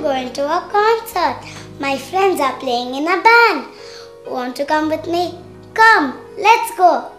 I'm going to a concert. My friends are playing in a band. Want to come with me? Come, let's go.